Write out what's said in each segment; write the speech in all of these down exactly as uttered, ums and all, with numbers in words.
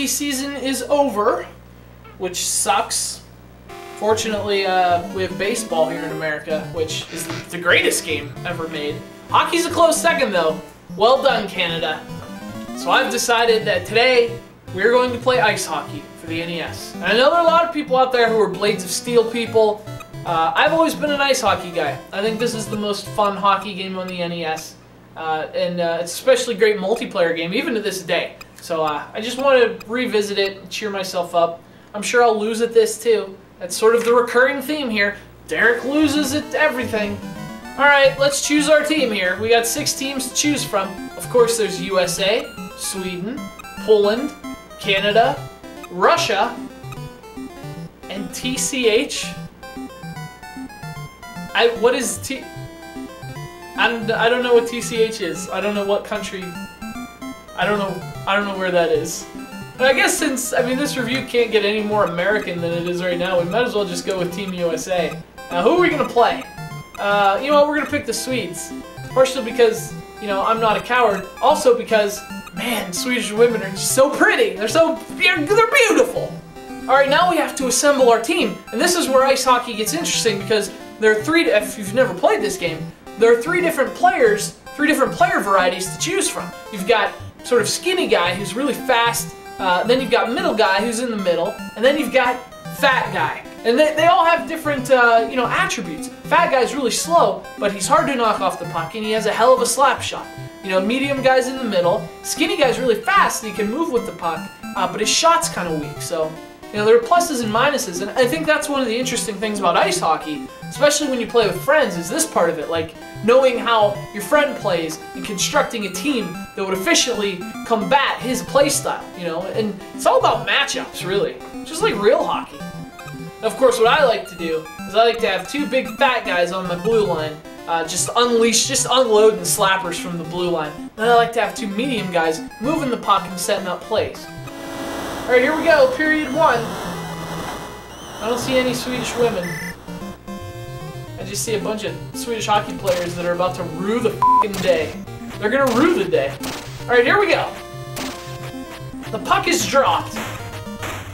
hockey season is over, which sucks. Fortunately, uh, we have baseball here in America, which is the greatest game ever made. Hockey's a close second, though. Well done, Canada. So I've decided that today we're going to play ice hockey for the N E S. And I know there are a lot of people out there who are Blades of Steel people. Uh, I've always been an ice hockey guy. I think this is the most fun hockey game on the N E S. Uh, and uh, it's especially a great multiplayer game, even to this day. So uh, I just want to revisit it and cheer myself up. I'm sure I'll lose at this too. That's sort of the recurring theme here. Derek loses at everything. Alright, let's choose our team here. We got six teams to choose from. Of course, there's U S A, Sweden, Poland, Canada, Russia, and T C H. I, what is T... I'm, I don't know what T C H is. I don't know what country... I don't know... I don't know where that is. But I guess since, I mean, this review can't get any more American than it is right now, we might as well just go with Team U S A. Now, who are we going to play? Uh, you know what? We're going to pick the Swedes. Partially because, you know, I'm not a coward. Also because, man, Swedish women are just so pretty. They're so... They're, they're beautiful! Alright, now we have to assemble our team. And this is where ice hockey gets interesting because there are three... If you've never played this game, there are three different players, three different player varieties to choose from. You've got sort of skinny guy who's really fast, uh, then you've got middle guy who's in the middle, and then you've got fat guy. And they, they all have different, uh, you know, attributes. Fat guy's really slow, but he's hard to knock off the puck, and he has a hell of a slap shot. You know, medium guy's in the middle, skinny guy's really fast, and he can move with the puck, uh, but his shot's kind of weak, so... You know, there are pluses and minuses, and I think that's one of the interesting things about ice hockey, especially when you play with friends, is this part of it, like knowing how your friend plays and constructing a team that would efficiently combat his playstyle, you know, and it's all about matchups, really, just like real hockey. And of course, what I like to do is I like to have two big fat guys on my blue line, uh, just unleash, just unloading slappers from the blue line, and I like to have two medium guys moving the puck and setting up plays. Alright, here we go, period one. I don't see any Swedish women. I just see a bunch of Swedish hockey players that are about to rue the f***ing day. They're gonna rue the day. Alright, here we go. The puck is dropped.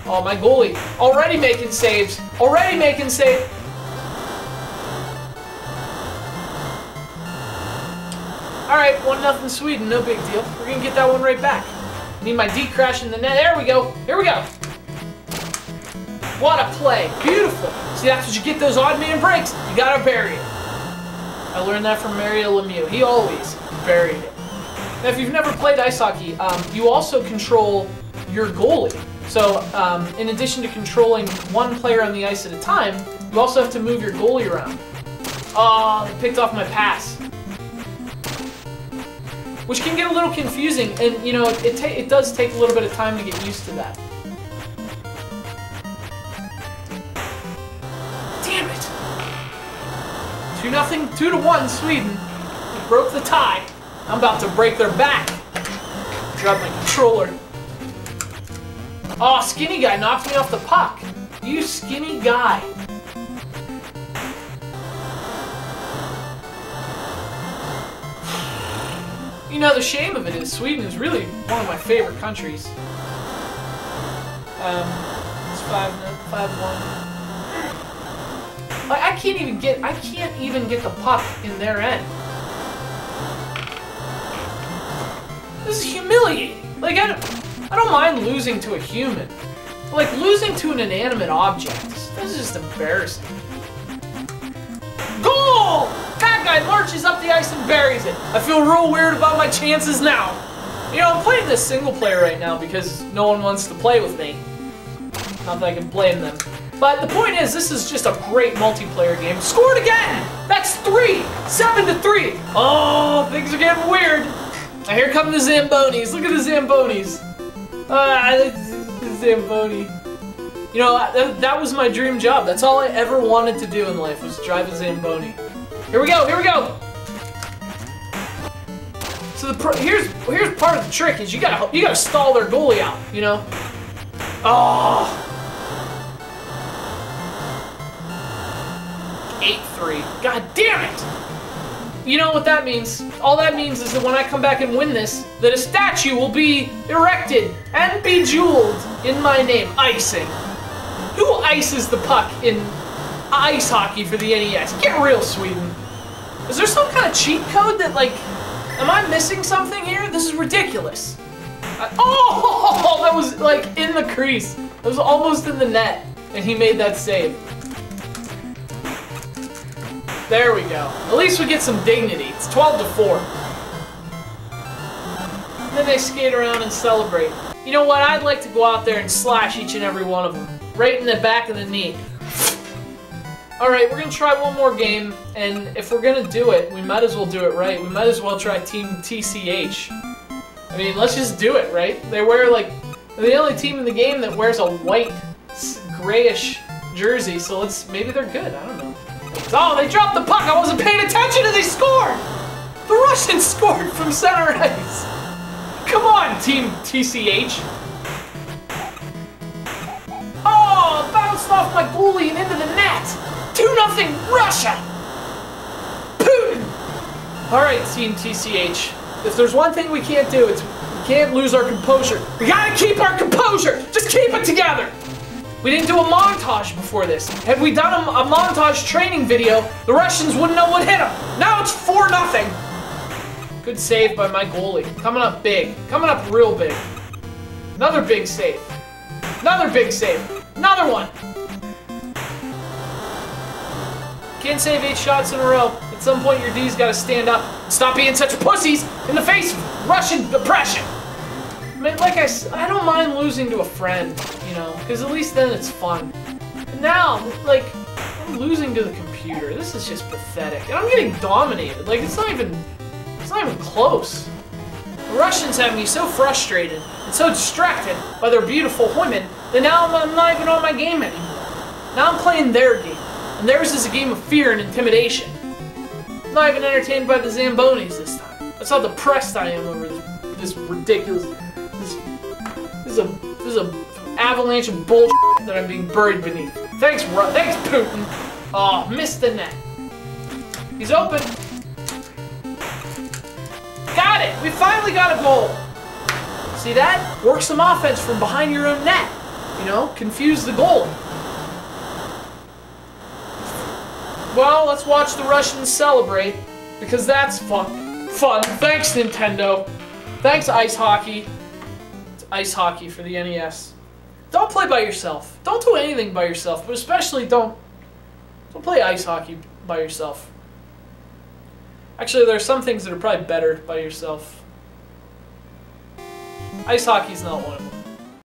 Oh, my goalie. Already making saves. Already making saves. Alright, one nothing Sweden, no big deal. We're gonna get that one right back. Need my D crash in the net. There we go. Here we go. What a play. Beautiful. See, that's what you get those odd man breaks. You gotta bury it. I learned that from Mario Lemieux. He always buried it. Now, if you've never played ice hockey, um, you also control your goalie. So, um, in addition to controlling one player on the ice at a time, you also have to move your goalie around. Oh, it picked off my pass. Which can get a little confusing, and you know, it, it, ta it does take a little bit of time to get used to that. Damn it! two nothing, two to one Sweden. We broke the tie. I'm about to break their back. Drop my controller. Oh, skinny guy knocked me off the puck. You skinny guy. You know, the shame of it is Sweden is really one of my favorite countries. Um, it's five, five one. Like, I can't even get, I can't even get the puck in their end. This is humiliating. Like, I don't, I don't mind losing to a human. But, like, losing to an inanimate object, this is just embarrassing. Goal! Guy marches up the ice and buries it. I feel real weird about my chances now. You know, I'm playing this single player right now because no one wants to play with me. Not that I can blame them. But the point is, this is just a great multiplayer game. Scored again! That's three! Seven to three! Oh, things are getting weird. Now here come the Zambonis. Look at the Zambonis. Ah, the Zamboni. You know, that, that was my dream job. That's all I ever wanted to do in life was drive a Zamboni. Here we go, here we go! So the pro here's here's part of the trick is you gotta you gotta stall their goalie out, you know? Oh! eight three. God damn it! you know what that means. All that means is that when I come back and win this, that a statue will be erected and bejeweled in my name. Icing. Who ices the puck in ice hockey for the N E S? Get real, Sweden. Is there some kind of cheat code that, like, am I missing something here? This is ridiculous. I, oh, that was, like, in the crease. That was almost in the net, and he made that save. There we go. At least we get some dignity. It's twelve to four. And then they skate around and celebrate. You know what? I'd like to go out there and slash each and every one of them. Right in the back of the knee. Alright, we're going to try one more game, and if we're going to do it, we might as well do it right. We might as well try Team T C H. I mean, let's just do it, right? They wear, like, they're the only team in the game that wears a white, grayish jersey, so let's, maybe they're good, I don't know. Oh, they dropped the puck! I wasn't paying attention and they scored! The Russians scored from center ice! Come on, Team T C H! Oh, bounced off my goalie and into the net! two nothing Russia! Putin! Alright, Team T C H. If there's one thing we can't do, it's we can't lose our composure. We gotta keep our composure! Just keep it together! We didn't do a montage before this. Had we done a, a montage training video, the Russians wouldn't know what hit them. Now it's four nothing. Good save by my goalie. Coming up big. Coming up real big. Another big save. Another big save. Another one. Can't save eight shots in a row. At some point, your D's got to stand up. Stop being such pussies in the face of Russian oppression. I mean, like I said, I don't mind losing to a friend, you know, because at least then it's fun. But now, like, I'm losing to the computer. This is just pathetic. And I'm getting dominated. Like, it's not even, it's not even close. The Russians have me so frustrated and so distracted by their beautiful women that now I'm not even on my game anymore. Now I'm playing their game. And theirs is a game of fear and intimidation. I'm not even entertained by the Zambonis this time. That's how depressed I am over this, this ridiculous... This, this is a this is a avalanche of bullshit that I'm being buried beneath. Thanks, Ru thanks, Putin. Aw, oh, missed the net. He's open. Got it! We finally got a goal. See that? Work some offense from behind your own net. You know, confuse the goal. Well, let's watch the Russians celebrate, because that's fun. Fun. Thanks, Nintendo. Thanks, Ice Hockey. It's Ice Hockey for the N E S. Don't play by yourself. Don't do anything by yourself, but especially don't, don't play ice hockey by yourself. Actually, there are some things that are probably better by yourself. Ice hockey's not one of them.